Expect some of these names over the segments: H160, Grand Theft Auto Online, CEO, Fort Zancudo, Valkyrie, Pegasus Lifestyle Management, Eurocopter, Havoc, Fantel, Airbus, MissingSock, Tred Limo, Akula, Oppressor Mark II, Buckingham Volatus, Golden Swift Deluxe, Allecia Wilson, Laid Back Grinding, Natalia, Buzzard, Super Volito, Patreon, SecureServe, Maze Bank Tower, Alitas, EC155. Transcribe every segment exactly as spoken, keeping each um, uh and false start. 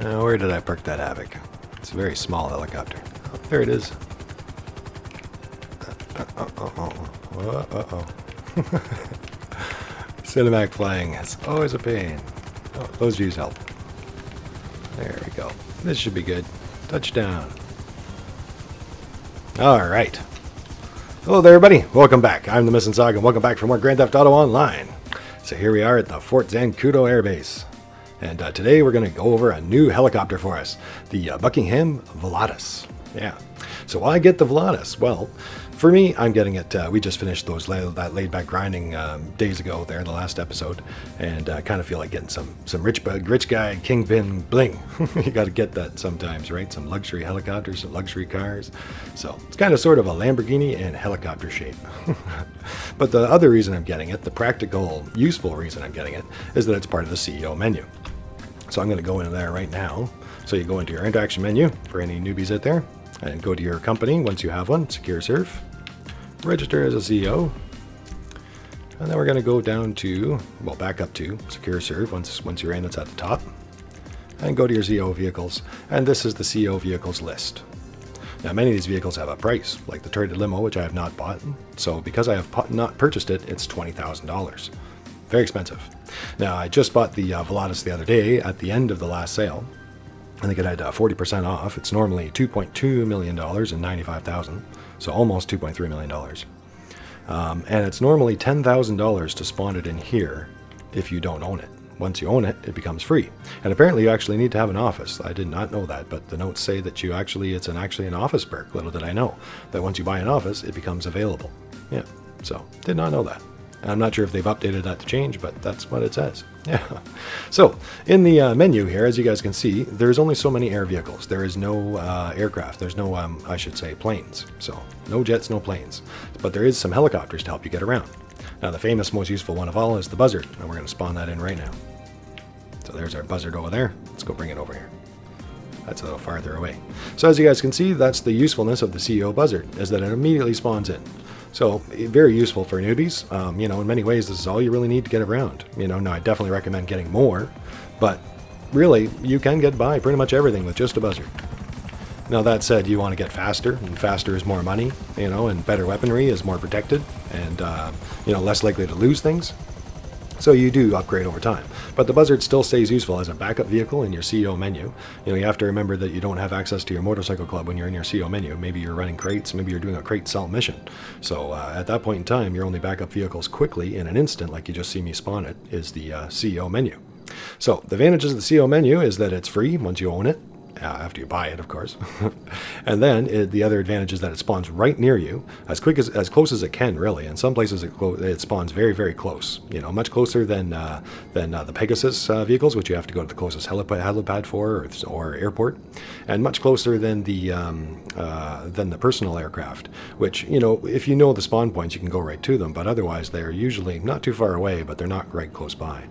Uh, where did I park that Havoc? It's a very small helicopter. Oh, there it is. Uh oh, oh, oh, uh oh, oh. Cinematic flying is always a pain. Oh, those views help. There we go. This should be good. Touchdown. All right. Hello there, everybody. Welcome back. I'm the MissingSock, and welcome back for more Grand Theft Auto Online. So here we are at the Fort Zancudo Air Base. And uh, today we're going to go over a new helicopter for us, the uh, Buckingham Volatus. Yeah. So why get the Volatus? Well, for me, I'm getting it. Uh, we just finished those la that laid-back grinding um, days ago there in the last episode, and I uh, kind of feel like getting some some rich rich guy kingpin bling. You got to get that sometimes, right? Some luxury helicopters, some luxury cars. So it's kind of sort of a Lamborghini in helicopter shape. But the other reason I'm getting it, the practical, useful reason I'm getting it, is that it's part of the C E O menu. So I'm going to go in there right now. So you go into your interaction menu for any newbies out there, and go to your company once you have one, SecureServe, register as a C E O, and then we're going to go down to, well, back up to SecureServe once once you're in. It's at the top, and go to your C E O vehicles, and this is the C E O vehicles list. Now, many of these vehicles have a price, like the Tred Limo, which I have not bought. So because I have not purchased it, it's twenty thousand dollars. Very expensive. Now, I just bought the uh, Volatus the other day at the end of the last sale. I think it had uh, forty percent off. It's normally two point two million dollars and ninety-five thousand dollars, so almost two point three million dollars. Um, and it's normally ten thousand dollars to spawn it in here if you don't own it. Once you own it, it becomes free. And apparently you actually need to have an office. I did not know that, but the notes say that you actually, it's an actually an office perk. Little did I know that once you buy an office, it becomes available. Yeah, so did not know that. I'm not sure if they've updated that to change, but that's what it says. Yeah. So in the uh, menu here, as you guys can see, there's only so many air vehicles. There is no uh, aircraft. There's no, um, I should say, planes. So no jets, no planes. But there is some helicopters to help you get around. Now, the famous, most useful one of all is the buzzard, and we're going to spawn that in right now. So there's our buzzard over there. Let's go bring it over here. That's a little farther away. So as you guys can see, that's the usefulness of the C E O buzzard, is that it immediately spawns in. So very useful for newbies. Um, you know, in many ways, this is all you really need to get around. You know, now I definitely recommend getting more, but really you can get by pretty much everything with just a buzzard. Now, that said, you want to get faster, and faster is more money, you know, and better weaponry is more protected and, uh, you know, less likely to lose things. So you do upgrade over time, but the buzzard still stays useful as a backup vehicle in your C E O menu. You know, you have to remember that you don't have access to your motorcycle club when you're in your C E O menu. Maybe you're running crates, maybe you're doing a crate sell mission. So uh, at that point in time, your only backup vehicles quickly in an instant, like you just see me spawn it, is the uh, C E O menu. So the advantages of the C E O menu is that it's free once you own it. Uh, after you buy it, of course. And then it, the other advantage is that it spawns right near you, as quick as as close as it can, really. In some places, it, it spawns very, very close. You know, much closer than uh, than uh, the Pegasus uh, vehicles, which you have to go to the closest helipad, helipad for, or, or airport, and much closer than the um, uh, than the personal aircraft. Which, you know, if you know the spawn points, you can go right to them. But otherwise, they're usually not too far away, but they're not right close by.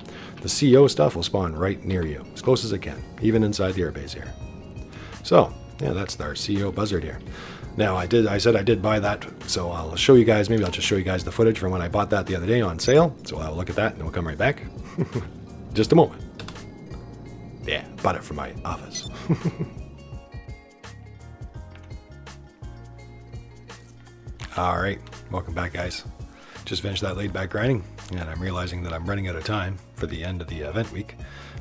The C E O stuff will spawn right near you, as close as it can, even inside the airbase here. So, yeah, that's our C E O buzzard here. Now, I did, I said I did buy that, so I'll show you guys, maybe I'll just show you guys the footage from when I bought that the other day on sale. So I'll look at that and we'll come right back. Just a moment. Yeah, bought it from my office. All right, welcome back, guys. Just finished that laid back grinding, and I'm realizing that I'm running out of time for the end of the event week.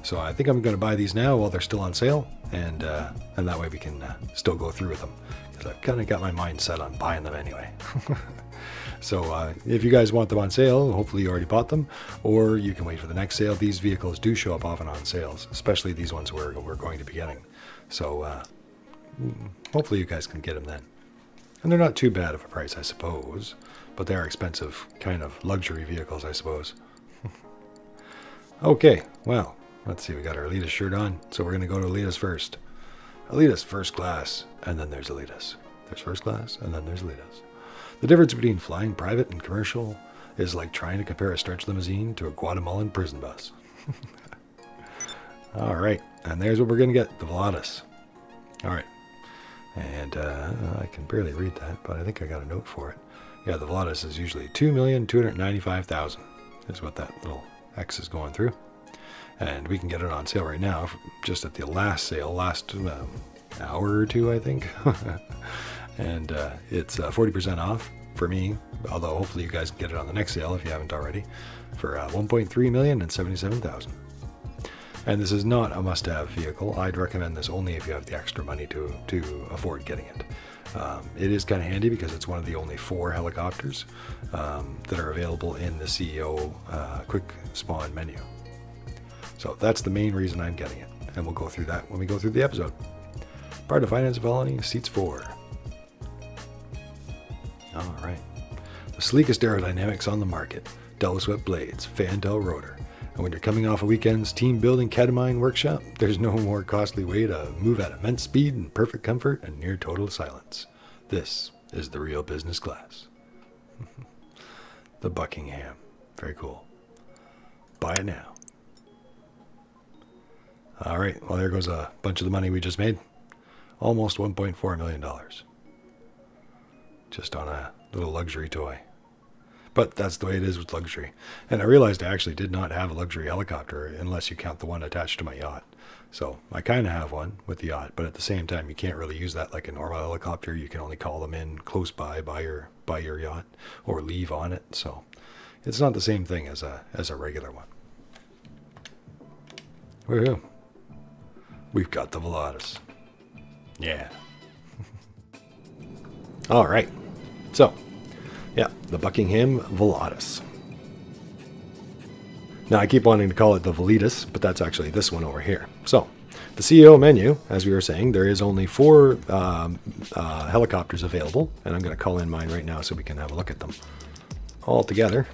So I think I'm going to buy these now while they're still on sale, and uh, and that way we can uh, still go through with them, because I've kind of got my mind set on buying them anyway. So uh, if you guys want them on sale, hopefully you already bought them, or you can wait for the next sale. These vehicles do show up often on sales, especially these ones we're, we're going to be getting. So uh, hopefully you guys can get them then. And they're not too bad of a price, I suppose, but they are expensive kind of luxury vehicles, I suppose. Okay, well. Let's see, we got our Alitas shirt on, so we're going to go to Alitas first. Alitas first class, and then there's Alitas. There's first class, and then there's Alitas. The difference between flying private and commercial is like trying to compare a stretch limousine to a Guatemalan prison bus. All right, and there's what we're going to get, the Volatus. All right, and uh, I can barely read that, but I think I got a note for it. Yeah, the Volatus is usually two million two hundred ninety-five thousand. That's what that little X is going through. And we can get it on sale right now, just at the last sale, last um, hour or two, I think. And uh, it's uh, forty percent off for me, although hopefully you guys can get it on the next sale if you haven't already, for uh, one point three million and seventy-seven thousand. And this is not a must-have vehicle. I'd recommend this only if you have the extra money to, to afford getting it. Um, it is kind of handy because it's one of the only four helicopters um, that are available in the C E O uh, quick spawn menu. So that's the main reason I'm getting it. And we'll go through that when we go through the episode. Part of Finance Felony, Seats four. All right. The sleekest aerodynamics on the market. Della Swift blades, Fantel rotor. And when you're coming off a weekend's team building catamine workshop, there's no more costly way to move at immense speed and perfect comfort and near total silence. This is the real business class. The Buckingham. Very cool. Buy it now. All right. Well, there goes a bunch of the money we just made. Almost one point four million dollars. Just on a little luxury toy. But that's the way it is with luxury. And I realized I actually did not have a luxury helicopter unless you count the one attached to my yacht. So I kind of have one with the yacht, but at the same time, you can't really use that like a normal helicopter. You can only call them in close by by your, by your yacht or leave on it. So it's not the same thing as a, as a regular one. Woohoo. We've got the Volatus. Yeah. All right. So... yeah, the Buckingham Volatus. Now, I keep wanting to call it the Volitus, but that's actually this one over here. So, the C E O menu, as we were saying, there is only four um, uh, helicopters available, and I'm going to call in mine right now so we can have a look at them all together.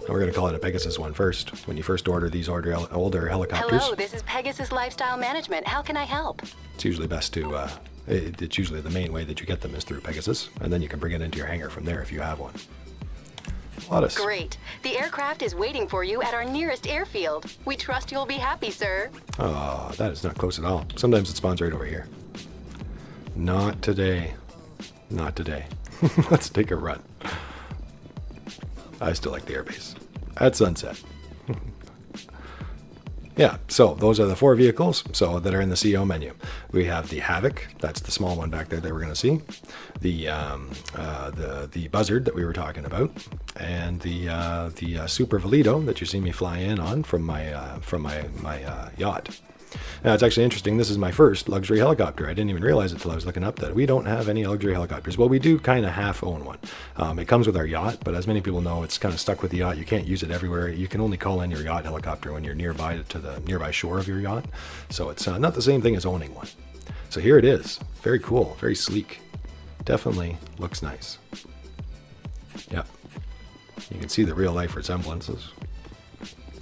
And we're going to call it a Pegasus one first. When you first order these order older helicopters. Hello, this is Pegasus Lifestyle Management. How can I help? It's usually best to... Uh, It, it's usually the main way that you get them is through Pegasus, and then you can bring it into your hangar from there if you have one. Volatus. Great. The aircraft is waiting for you at our nearest airfield. We trust you'll be happy, sir. Oh, that is not close at all. Sometimes it spawns right over here. Not today. Not today. Let's take a run. I still like the airbase. At sunset. Yeah, so those are the four vehicles so that are in the C E O menu. We have the Havoc, that's the small one back there that we're going to see, the um, uh, the the Buzzard that we were talking about, and the uh, the uh, Super Volito that you see me fly in on from my uh, from my my uh, yacht. Now, it's actually interesting. This is my first luxury helicopter. I didn't even realize it until I was looking up that we don't have any luxury helicopters. Well, we do kind of half own one. Um, it comes with our yacht, but as many people know, it's kind of stuck with the yacht. You can't use it everywhere. You can only call in your yacht helicopter when you're nearby to the nearby shore of your yacht. So it's uh, not the same thing as owning one. So here it is. Very cool. Very sleek. Definitely looks nice. Yeah. You can see the real life resemblances.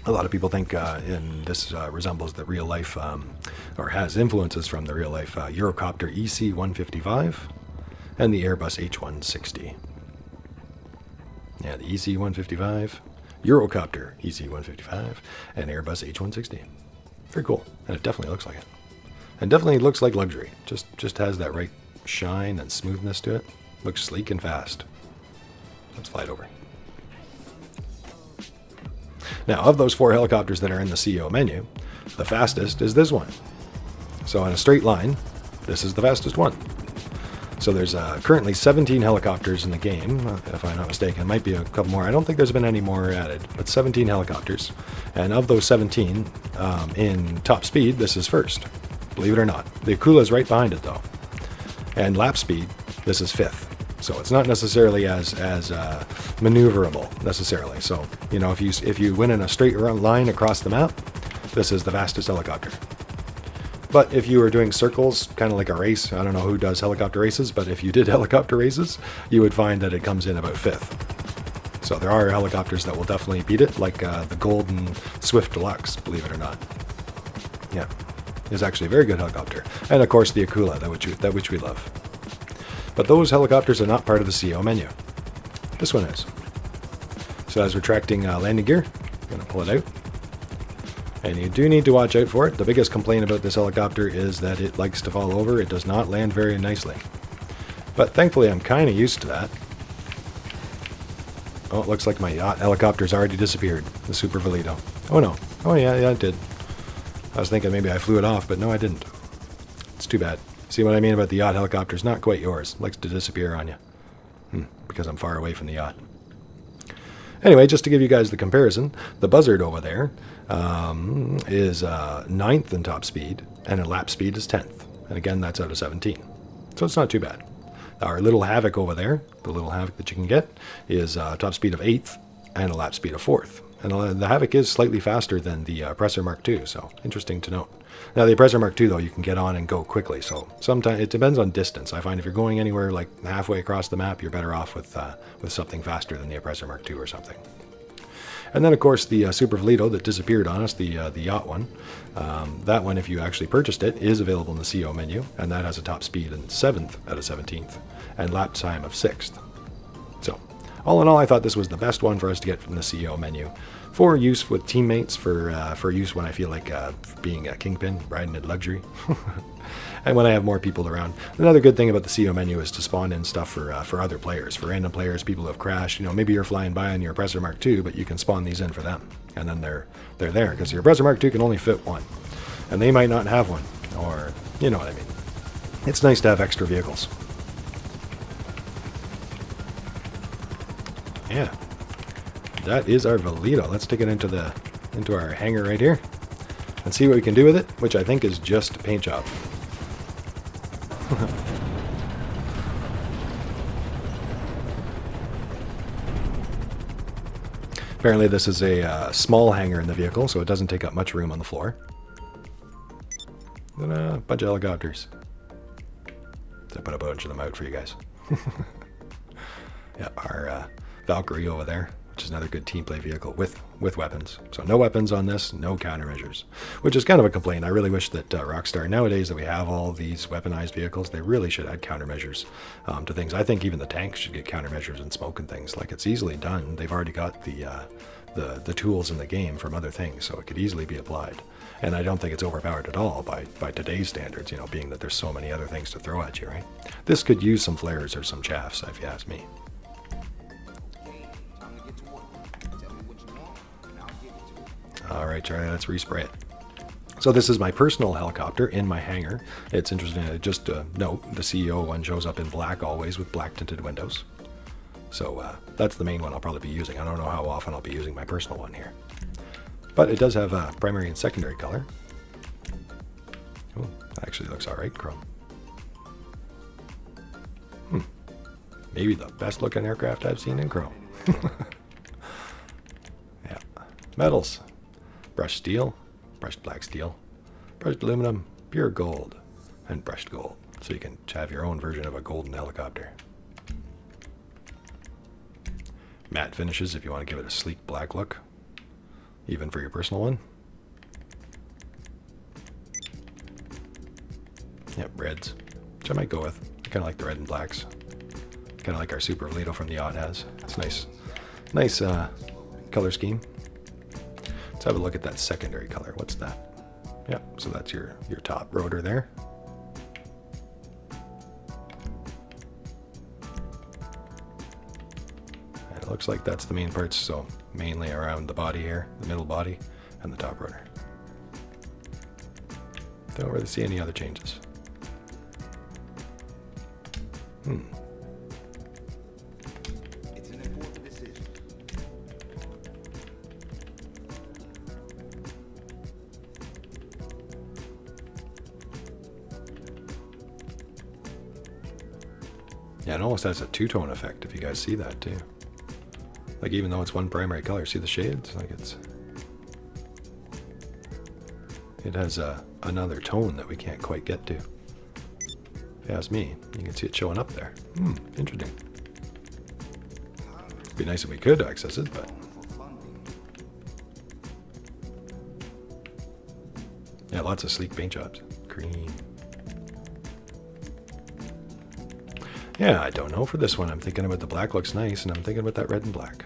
A lot of people think uh, in this uh, resembles the real life, um, or has influences from the real life uh, Eurocopter E C one fifty-five and the Airbus H one sixty. Yeah, the E C one fifty-five, Eurocopter E C one fifty-five, and Airbus H one sixty. Very cool, and it definitely looks like it, and definitely looks like luxury. Just just has that right shine and smoothness to it. Looks sleek and fast. Let's fly it over. Now, of those four helicopters that are in the C E O menu, the fastest is this one. So in a straight line, this is the fastest one. So there's uh, currently seventeen helicopters in the game, if I'm not mistaken. It might be a couple more. I don't think there's been any more added, but seventeen helicopters. And of those seventeen, um, in top speed, this is first. Believe it or not. The Akula is right behind it, though. And lap speed, this is fifth. So it's not necessarily as as uh, maneuverable necessarily. So you know, if you if you went in a straight line across the map, this is the fastest helicopter. But if you were doing circles, kind of like a race, I don't know who does helicopter races, but if you did helicopter races, you would find that it comes in about fifth. So there are helicopters that will definitely beat it, like uh, the Golden Swift Deluxe, believe it or not. Yeah, is actually a very good helicopter, and of course the Akula, that which that which we love. But those helicopters are not part of the C E O menu. This one is. So as we're tracking uh, landing gear, I'm going to pull it out. And you do need to watch out for it. The biggest complaint about this helicopter is that it likes to fall over. It does not land very nicely. But thankfully, I'm kind of used to that. Oh, it looks like my yacht helicopter's already disappeared. The Super Volito. Oh no. Oh yeah, yeah, it did. I was thinking maybe I flew it off, but no, I didn't. It's too bad. See what I mean about the yacht helicopter's not quite yours. It likes to disappear on you. Hmm, because I'm far away from the yacht. Anyway, just to give you guys the comparison, the Buzzard over there um, is uh, ninth in top speed, and her lap speed is tenth. And again, that's out of seventeen. So it's not too bad. Our little Havoc over there, the little Havoc that you can get, is uh, top speed of eighth and a lap speed of fourth. And the Havoc is slightly faster than the Oppressor Mark two, so interesting to note. Now, the Oppressor Mark two, though, you can get on and go quickly, so sometimes it depends on distance. I find if you're going anywhere like halfway across the map, you're better off with, uh, with something faster than the Oppressor Mark two or something. And then, of course, the uh, Super Volito that disappeared on us, the, uh, the yacht one, um, that one, if you actually purchased it, is available in the C E O menu, and that has a top speed in seventh out of seventeenth, and lap time of sixth. So, all in all, I thought this was the best one for us to get from the C E O menu, for use with teammates, for uh, for use when I feel like uh, being a kingpin, riding in luxury, and when I have more people around. Another good thing about the C E O menu is to spawn in stuff for uh, for other players, for random players, people who have crashed. You know, maybe you're flying by on your Oppressor Mark two, but you can spawn these in for them, and then they're they're there because your Oppressor Mark two can only fit one, and they might not have one, or you know what I mean. It's nice to have extra vehicles. Yeah, that is our Volito. Let's take it into the into our hangar right here and see what we can do with it, which I think is just a paint job. Apparently this is a uh, small hangar in the vehicle, so it doesn't take up much room on the floor. Then a bunch of helicopters. So I put a bunch of them out for you guys. Yeah, our uh, Valkyrie over there, which is another good team play vehicle with with weapons. So no weapons on this, no countermeasures, which is kind of a complaint. I really wish that uh, Rockstar nowadays, that we have all these weaponized vehicles, they really should add countermeasures um, to things. I think even the tanks should get countermeasures and smoke and things. Like, it's easily done. They've already got the uh, the the tools in the game from other things, so it could easily be applied. And I don't think it's overpowered at all by by today's standards. You know, being that there's so many other things to throw at you, right? This could use some flares or some chaffs, if you ask me. All right, Charlie, let's respray it. So this is my personal helicopter in my hangar. It's interesting to just uh, note the C E O one shows up in black always with black tinted windows. So uh, that's the main one I'll probably be using. I don't know how often I'll be using my personal one here. But it does have a primary and secondary color. Oh, that actually looks all right, chrome. Hmm. Maybe the best looking aircraft I've seen in chrome. Yeah, metals. Brushed steel, brushed black steel, brushed aluminum, pure gold, and brushed gold. So you can have your own version of a golden helicopter. Matte finishes if you want to give it a sleek black look, even for your personal one. Yep, reds, which I might go with. I kind of like the red and blacks. Kind of like our Super Volito from the yacht has. It's nice, nice uh, color scheme. Let's have a look at that secondary color. What's that? Yeah, so that's your, your top rotor there. And it looks like that's the main parts, so mainly around the body here, the middle body, and the top rotor. Don't really see any other changes. Hmm. Yeah, it almost has a two-tone effect, if you guys see that too. Like, even though it's one primary color, see the shades? Like, it's it has a, another tone that we can't quite get to. If you ask me, you can see it showing up there. Hmm, interesting. It'd be nice if we could access it, but yeah, lots of sleek paint jobs. Green. Yeah, I don't know for this one. I'm thinking about the black looks nice, and I'm thinking about that red and black.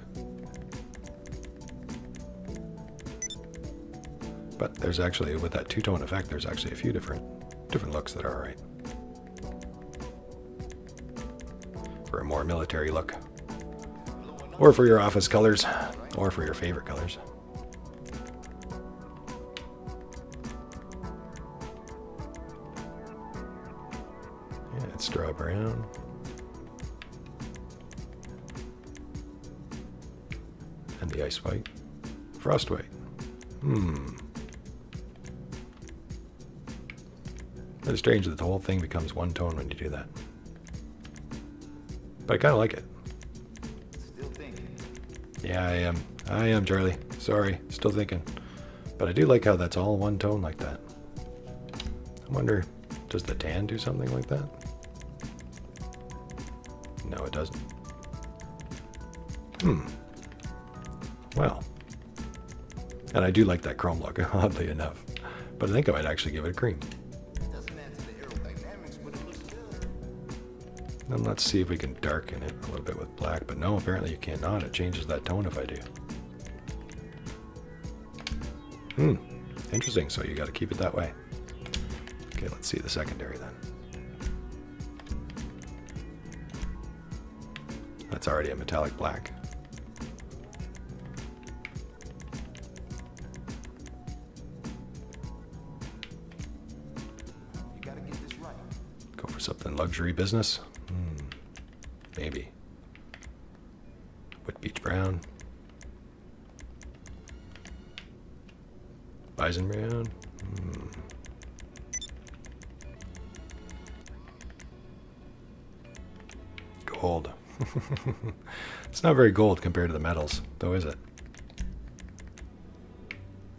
But there's actually, with that two-tone effect, there's actually a few different different looks that are all right. For a more military look. or for your office colors, or for your favorite colors. Yeah, let's draw up around. And the ice white. Frost white. Hmm. It's strange that the whole thing becomes one tone when you do that. But I kind of like it. Still thinking. Yeah, I am. I am, Charlie. Sorry, still thinking. But I do like how that's all one tone like that. I wonder, does the tan do something like that? No, it doesn't. Hmm. Well. And I do like that chrome look, oddly enough. But I think I might actually give it a cream. And let's see if we can darken it a little bit with black, but no, apparently you cannot. It changes that tone if I do. Hmm, interesting. So you got to keep it that way. Okay, let's see the secondary then. That's already a metallic black. You gotta get this right. Go for something luxury business. Hmm, maybe. With beach brown. Bison brown. Hmm. Gold. It's not very gold compared to the metals, though, is it?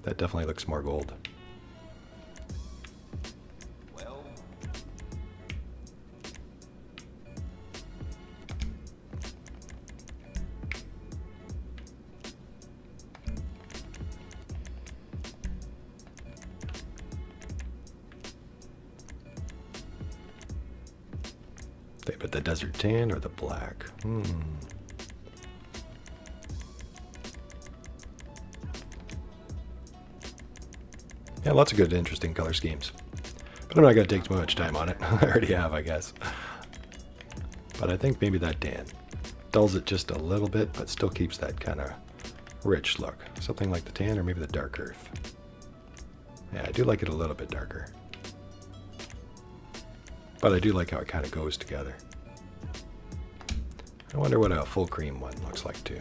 That definitely looks more gold. Desert tan or the black? Hmm. Yeah, lots of good, interesting color schemes. But I'm not going to take too much time on it. I already have, I guess. But I think maybe that tan dulls it just a little bit, but still keeps that kind of rich look. Something like the tan or maybe the dark earth. Yeah, I do like it a little bit darker. But I do like how it kind of goes together. I wonder what a full cream one looks like too.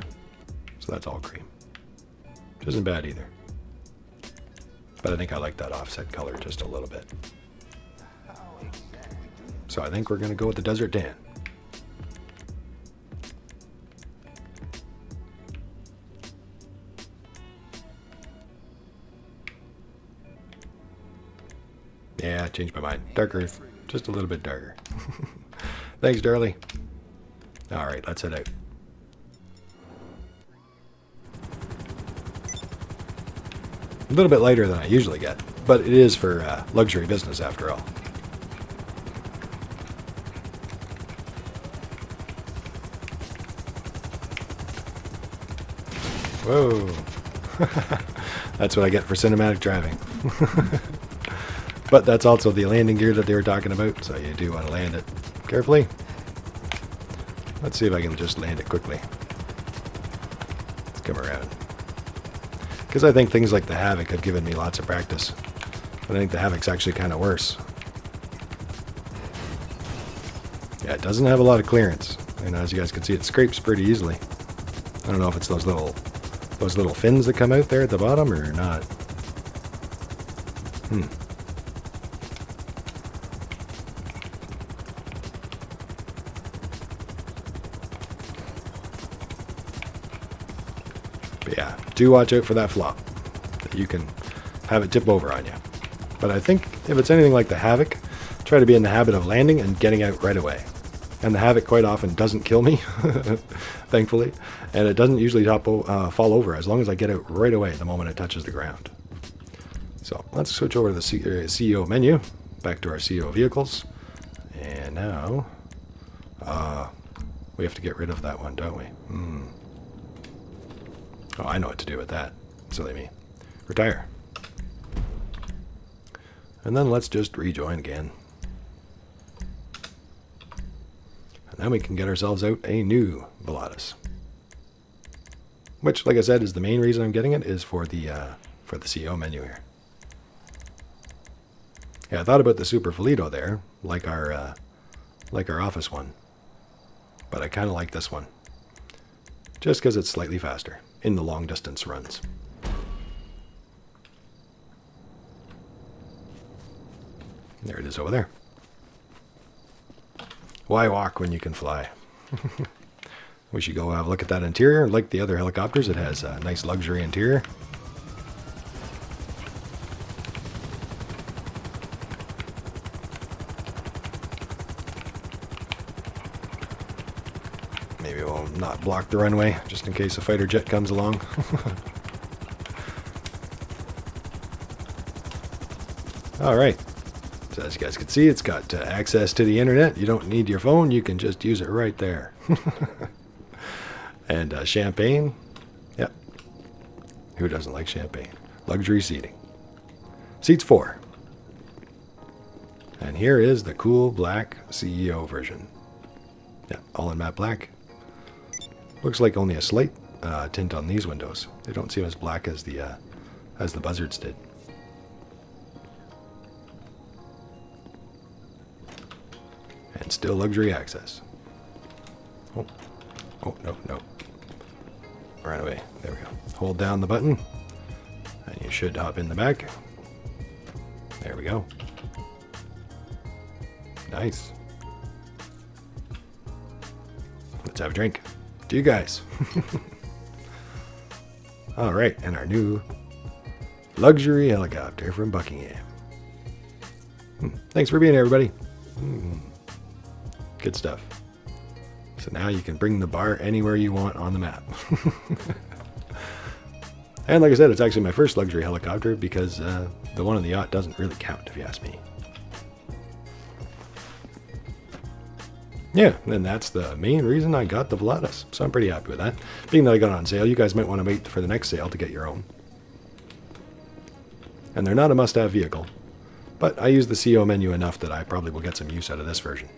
So that's all cream. Which isn't bad either. But I think I like that offset color just a little bit. So I think we're going to go with the desert tan. Yeah, I changed my mind. Dark earth. Just a little bit darker. Thanks, Darlie. All right, let's head out. A little bit lighter than I usually get, but it is for uh, luxury business after all. Whoa. That's what I get for cinematic driving. But that's also the landing gear that they were talking about, so you do want to land it carefully. Let's see if I can just land it quickly. Let's come around. Because I think things like the Havoc have given me lots of practice. But I think the Havoc's actually kind of worse. Yeah, it doesn't have a lot of clearance. And as you guys can see, it scrapes pretty easily. I don't know if it's those little, those little fins that come out there at the bottom or not. Hmm. Do watch out for that flop. You can have it tip over on you. But I think if it's anything like the Havoc, try to be in the habit of landing and getting out right away. And the Havoc quite often doesn't kill me, thankfully. And it doesn't usually top uh, fall over as long as I get out right away the moment it touches the ground. So let's switch over to the C E O menu, back to our C E O vehicles. And now uh, we have to get rid of that one, don't we? Hmm. Oh, I know what to do with that. Silly me. Retire. And then let's just rejoin again. And then we can get ourselves out a new Volatus. which, like I said, is the main reason I'm getting it, is for the uh, for the C E O menu here. Yeah, I thought about the Super Volito there, like our uh, like our office one, but I kind of like this one, just because it's slightly faster in the long distance runs. There it is over there. Why walk when you can fly? We should go have a look at that interior. Like the other helicopters, it has a nice luxury interior. Maybe we'll not block the runway, just in case a fighter jet comes along. All right. So as you guys can see, it's got uh, access to the internet. You don't need your phone. You can just use it right there. And uh, champagne. Yep. Who doesn't like champagne? Luxury seating. Seats four. And here is the cool black C E O version. Yeah, all in matte black. Looks like only a slight uh, tint on these windows. They don't seem as black as the, uh, as the buzzards did. And still luxury access. Oh, oh no, no. Right away. There we go. Hold down the button. And you should hop in the back. There we go. Nice. Let's have a drink. To you guys. Alright, and our new luxury helicopter from Buckingham. Hmm. Thanks for being here, everybody. Hmm. Good stuff. So now you can bring the bar anywhere you want on the map. And like I said, it's actually my first luxury helicopter, because uh, the one on the yacht doesn't really count, if you ask me. Yeah, and that's the main reason I got the Volatus, so I'm pretty happy with that. Being that I got it on sale, you guys might want to wait for the next sale to get your own. And they're not a must-have vehicle, but I use the C E O menu enough that I probably will get some use out of this version.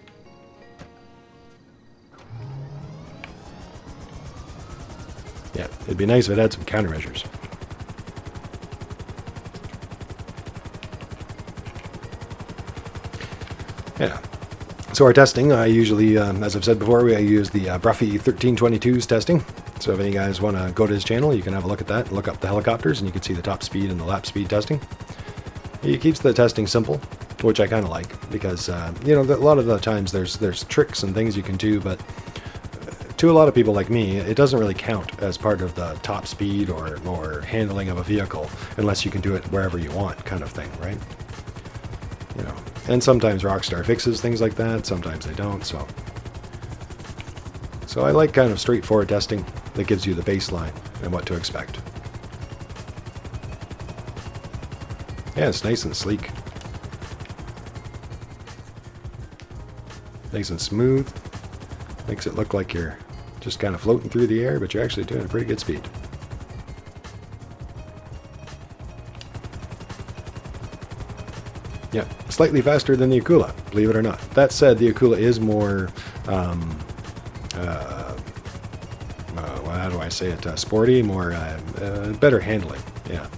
Yeah, it'd be nice if it had some countermeasures. Yeah. So our testing, I usually, um, as I've said before, we I use the uh, Broughy thirteen twenty-two's testing. So if any guys want to go to his channel, you can have a look at that. Look up the helicopters, and you can see the top speed and the lap speed testing. He keeps the testing simple, which I kind of like, because uh, you know, a lot of the times there's there's tricks and things you can do, but to a lot of people like me, it doesn't really count as part of the top speed or, or handling of a vehicle, unless you can do it wherever you want, kind of thing, right? You know, and sometimes Rockstar fixes things like that, sometimes they don't, so. So I like kind of straightforward testing that gives you the baseline and what to expect. Yeah, it's nice and sleek. Nice and smooth. Makes it look like you're just kind of floating through the air, but you're actually doing a pretty good speed. Yeah, slightly faster than the Akula, believe it or not. That said, the Akula is more, um, uh, uh, how do I say it, uh, sporty, more, uh, uh, better handling, yeah.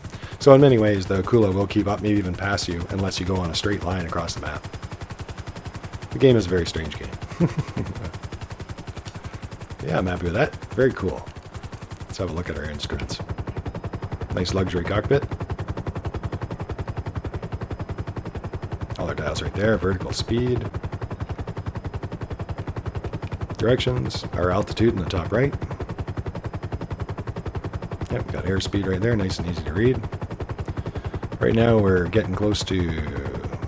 So in many ways, the Akula will keep up, maybe even pass you, unless you go on a straight line across the map. The game is a very strange game. Yeah, I'm happy with that. Very cool. Let's have a look at our instruments. Nice luxury cockpit. All our dials right there. Vertical speed. Directions. Our altitude in the top right. Yep, we've got airspeed right there. Nice and easy to read. Right now we're getting close to,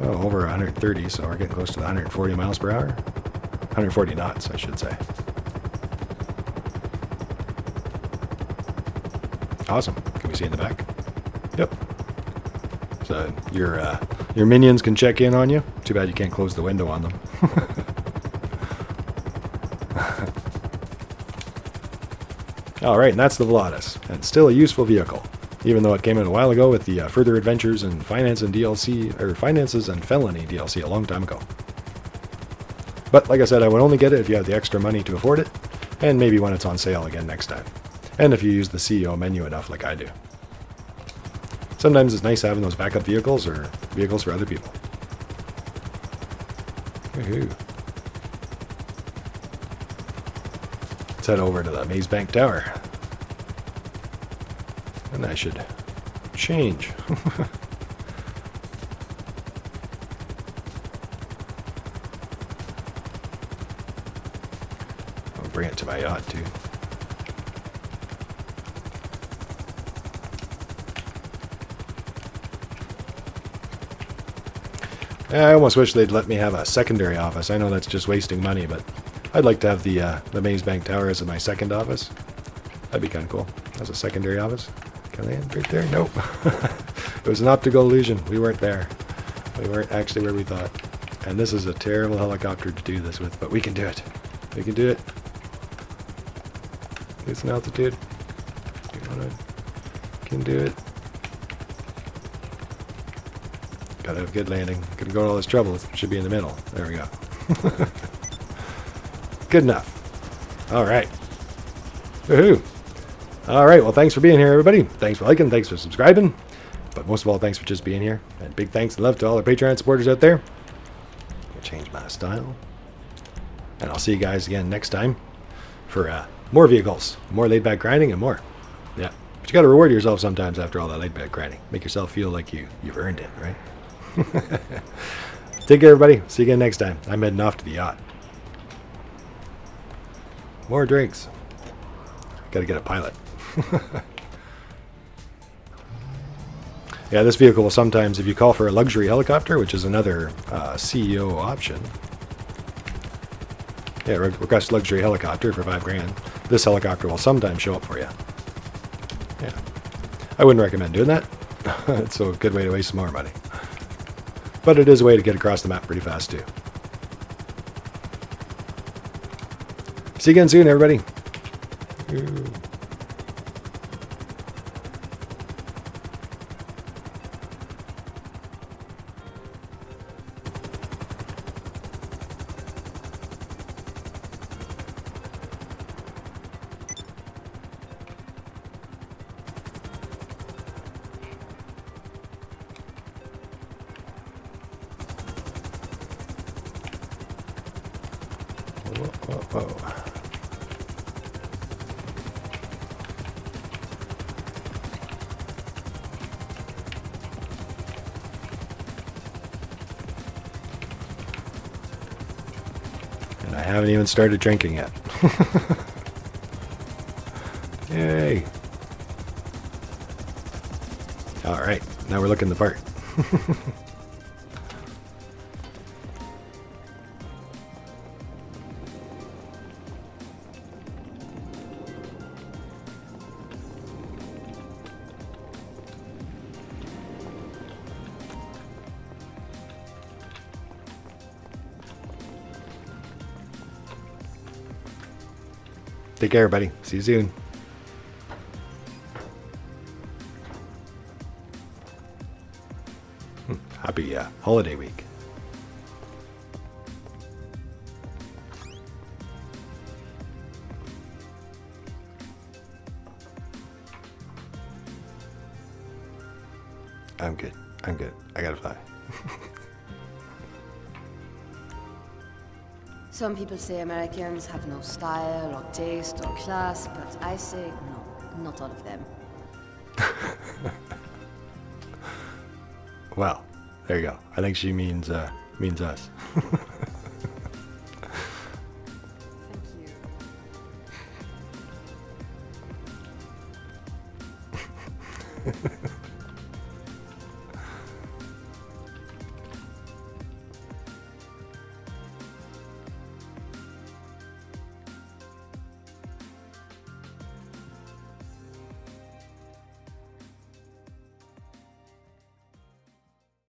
well, over one hundred thirty, so we're getting close to the one hundred forty miles per hour. one hundred forty knots, I should say. Awesome. Can we see in the back? Yep. So your uh, your minions can check in on you. Too bad you can't close the window on them. All right, and that's the Volatus. And still a useful vehicle, even though it came in a while ago with the uh, Further Adventures and Finance and D L C, or Finances and Felony D L C a long time ago. But like I said, I would only get it if you have the extra money to afford it, and maybe when it's on sale again next time. and if you use the C E O menu enough like I do. Sometimes it's nice having those backup vehicles or vehicles for other people. Woohoo. Let's head over to the Maze Bank Tower. And I should change. I'll bring it to my yacht too. I almost wish they'd let me have a secondary office. I know that's just wasting money, but I'd like to have the uh, the Maze Bank Tower as my second office. That'd be kind of cool. That's a secondary office. Can I end right there? Nope. It was an optical illusion. We weren't there. We weren't actually where we thought. And this is a terrible helicopter to do this with, but we can do it. We can do it. It's an altitude. Can do it. Gotta have good landing. Gonna go to all this trouble. It should be in the middle. There we go. Good enough. All right. Woohoo. All right, well, thanks for being here, everybody. Thanks for liking, thanks for subscribing, but most of all, thanks for just being here. And big thanks and love to all our Patreon supporters out there. I'll change my style. And I'll see you guys again next time for uh, more vehicles, more laid-back grinding and more. Yeah, but you got to reward yourself sometimes after all that laid-back grinding. Make yourself feel like you, you've earned it, right? Take care, everybody. See you again next time. I'm heading off to the yacht. More drinks. Got to get a pilot. Yeah, this vehicle will sometimes, if you call for a luxury helicopter, which is another uh, C E O option. Yeah, re request luxury helicopter for five grand. This helicopter will sometimes show up for you. Yeah, I wouldn't recommend doing that. It's a good way to waste some more money, but it is a way to get across the map pretty fast too. See you again soon, everybody. Ooh. I haven't even started drinking yet. Yay! All right, now we're looking the part. Take care, everybody. See you soon. Hmm. Happy uh, holiday week. I'm good. I'm good. I gotta fly. Some people say Americans have no style, or taste, or class, but I say no, not all of them. Well, there you go. I think she means, uh, means us. Thank you.